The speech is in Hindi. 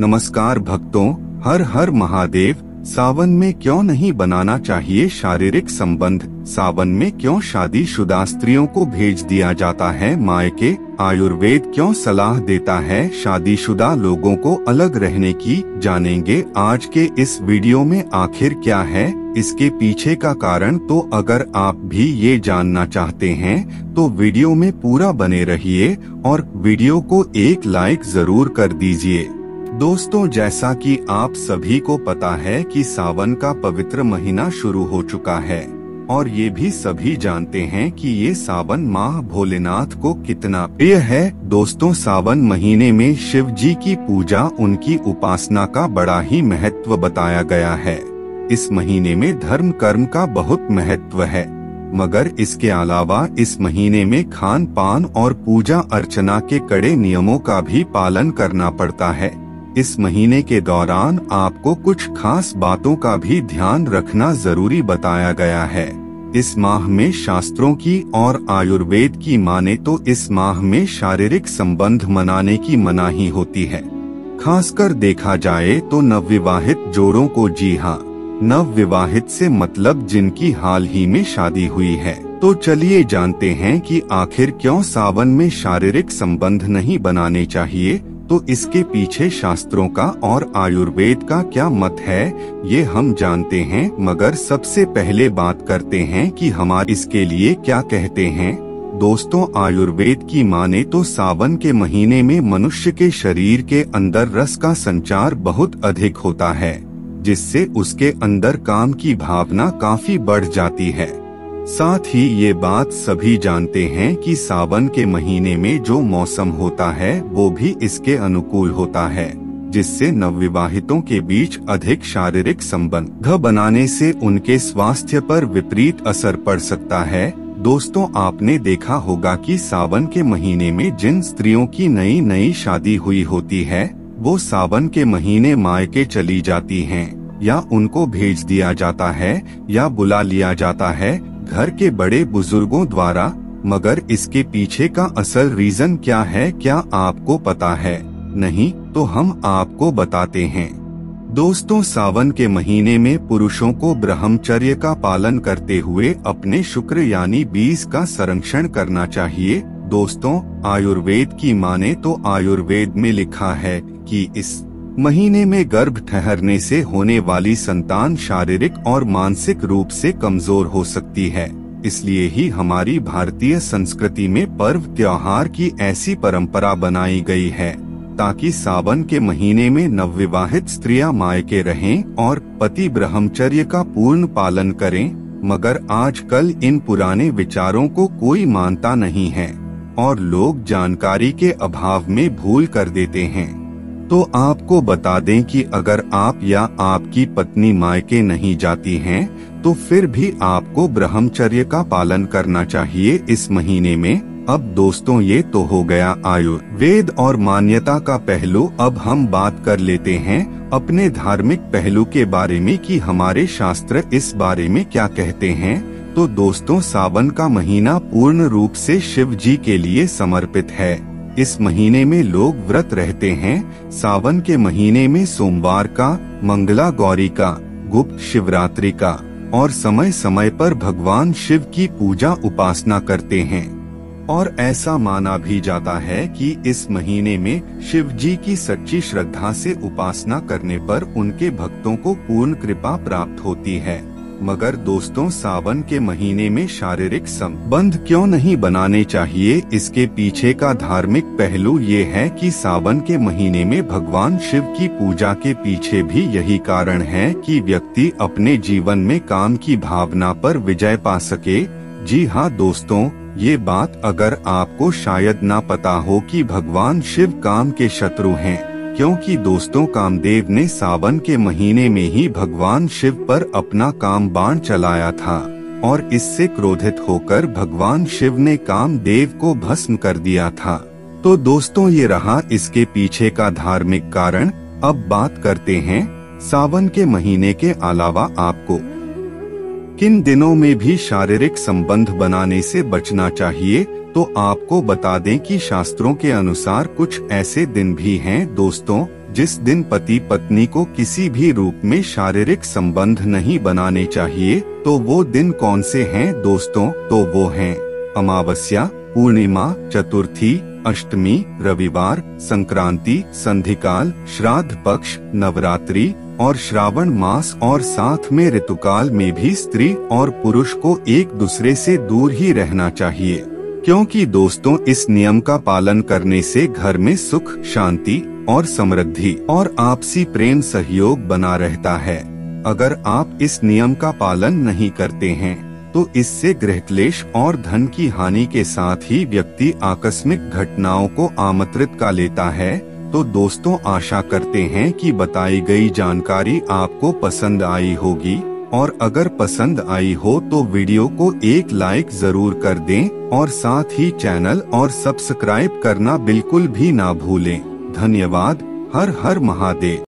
नमस्कार भक्तों, हर हर महादेव। सावन में क्यों नहीं बनाना चाहिए शारीरिक संबंध? सावन में क्यों शादीशुदा स्त्रियों को भेज दिया जाता है मायके? आयुर्वेद क्यों सलाह देता है शादीशुदा लोगों को अलग रहने की? जानेंगे आज के इस वीडियो में आखिर क्या है इसके पीछे का कारण। तो अगर आप भी ये जानना चाहते हैं तो वीडियो में पूरा बने रहिए और वीडियो को एक लाइक जरूर कर दीजिए। दोस्तों, जैसा कि आप सभी को पता है कि सावन का पवित्र महीना शुरू हो चुका है और ये भी सभी जानते हैं कि ये सावन माह भोलेनाथ को कितना प्रिय है। दोस्तों, सावन महीने में शिव जी की पूजा, उनकी उपासना का बड़ा ही महत्व बताया गया है। इस महीने में धर्म कर्म का बहुत महत्व है, मगर इसके अलावा इस महीने में खान पान और पूजा अर्चना के कड़े नियमों का भी पालन करना पड़ता है। इस महीने के दौरान आपको कुछ खास बातों का भी ध्यान रखना जरूरी बताया गया है। इस माह में शास्त्रों की और आयुर्वेद की माने तो इस माह में शारीरिक संबंध मनाने की मनाही होती है, खासकर देखा जाए तो नवविवाहित जोड़ों को। जी हाँ, नवविवाहित से मतलब जिनकी हाल ही में शादी हुई है। तो चलिए जानते हैं कि आखिर क्यों सावन में शारीरिक संबंध नहीं बनाने चाहिए, तो इसके पीछे शास्त्रों का और आयुर्वेद का क्या मत है ये हम जानते हैं। मगर सबसे पहले बात करते हैं कि हमारे इसके लिए क्या कहते हैं। दोस्तों, आयुर्वेद की माने तो सावन के महीने में मनुष्य के शरीर के अंदर रस का संचार बहुत अधिक होता है, जिससे उसके अंदर काम की भावना काफी बढ़ जाती है। साथ ही ये बात सभी जानते हैं कि सावन के महीने में जो मौसम होता है वो भी इसके अनुकूल होता है, जिससे नवविवाहितों के बीच अधिक शारीरिक संबंध बनाने से उनके स्वास्थ्य पर विपरीत असर पड़ सकता है। दोस्तों, आपने देखा होगा कि सावन के महीने में जिन स्त्रियों की नई नई शादी हुई होती है वो सावन के महीने मायके चली जाती हैं, या उनको भेज दिया जाता है या बुला लिया जाता है घर के बड़े बुजुर्गों द्वारा। मगर इसके पीछे का असल रीजन क्या है, क्या आपको पता है? नहीं तो हम आपको बताते हैं। दोस्तों, सावन के महीने में पुरुषों को ब्रह्मचर्य का पालन करते हुए अपने शुक्र यानी बीज का संरक्षण करना चाहिए। दोस्तों, आयुर्वेद की माने तो आयुर्वेद में लिखा है कि इस महीने में गर्भ ठहरने से होने वाली संतान शारीरिक और मानसिक रूप से कमजोर हो सकती है। इसलिए ही हमारी भारतीय संस्कृति में पर्व त्योहार की ऐसी परंपरा बनाई गई है ताकि सावन के महीने में नवविवाहित स्त्रियां मायके रहें और पति ब्रह्मचर्य का पूर्ण पालन करें। मगर आजकल इन पुराने विचारों को कोई मानता नहीं है और लोग जानकारी के अभाव में भूल कर देते हैं। तो आपको बता दें कि अगर आप या आपकी पत्नी मायके नहीं जाती हैं तो फिर भी आपको ब्रह्मचर्य का पालन करना चाहिए इस महीने में। अब दोस्तों, ये तो हो गया आयुर्वेद और मान्यता का पहलू। अब हम बात कर लेते हैं अपने धार्मिक पहलू के बारे में कि हमारे शास्त्र इस बारे में क्या कहते हैं। तो दोस्तों, सावन का महीना पूर्ण रूप से शिव जी के लिए समर्पित है। इस महीने में लोग व्रत रहते हैं। सावन के महीने में सोमवार का, मंगला गौरी का, गुप्त शिवरात्रि का और समय समय पर भगवान शिव की पूजा उपासना करते हैं। और ऐसा माना भी जाता है कि इस महीने में शिव जी की सच्ची श्रद्धा से उपासना करने पर उनके भक्तों को पूर्ण कृपा प्राप्त होती है। मगर दोस्तों, सावन के महीने में शारीरिक संबंध क्यों नहीं बनाने चाहिए, इसके पीछे का धार्मिक पहलू ये है कि सावन के महीने में भगवान शिव की पूजा के पीछे भी यही कारण है कि व्यक्ति अपने जीवन में काम की भावना पर विजय पा सके। जी हाँ दोस्तों, ये बात अगर आपको शायद ना पता हो कि भगवान शिव काम के शत्रु हैं, क्योंकि दोस्तों कामदेव ने सावन के महीने में ही भगवान शिव पर अपना काम बाण चलाया था और इससे क्रोधित होकर भगवान शिव ने कामदेव को भस्म कर दिया था। तो दोस्तों, ये रहा इसके पीछे का धार्मिक कारण। अब बात करते हैं सावन के महीने के अलावा आपको किन दिनों में भी शारीरिक संबंध बनाने से बचना चाहिए। तो आपको बता दें कि शास्त्रों के अनुसार कुछ ऐसे दिन भी हैं दोस्तों जिस दिन पति पत्नी को किसी भी रूप में शारीरिक संबंध नहीं बनाने चाहिए, तो वो दिन कौन से हैं दोस्तों? तो वो हैं अमावस्या, पूर्णिमा, चतुर्थी, अष्टमी, रविवार, संक्रांति, संधिकाल, श्राद्ध पक्ष, नवरात्रि और श्रावण मास। और साथ में ऋतुकाल में भी स्त्री और पुरुष को एक दूसरे से दूर ही रहना चाहिए, क्योंकि दोस्तों इस नियम का पालन करने से घर में सुख, शांति और समृद्धि और आपसी प्रेम सहयोग बना रहता है। अगर आप इस नियम का पालन नहीं करते हैं तो इससे गृह क्लेश और धन की हानि के साथ ही व्यक्ति आकस्मिक घटनाओं को आमंत्रित कर लेता है। तो दोस्तों आशा करते हैं कि बताई गई जानकारी आपको पसंद आई होगी, और अगर पसंद आई हो तो वीडियो को एक लाइक जरूर कर दें और साथ ही चैनल और सब्सक्राइब करना बिल्कुल भी ना भूलें। धन्यवाद। हर हर महादेव।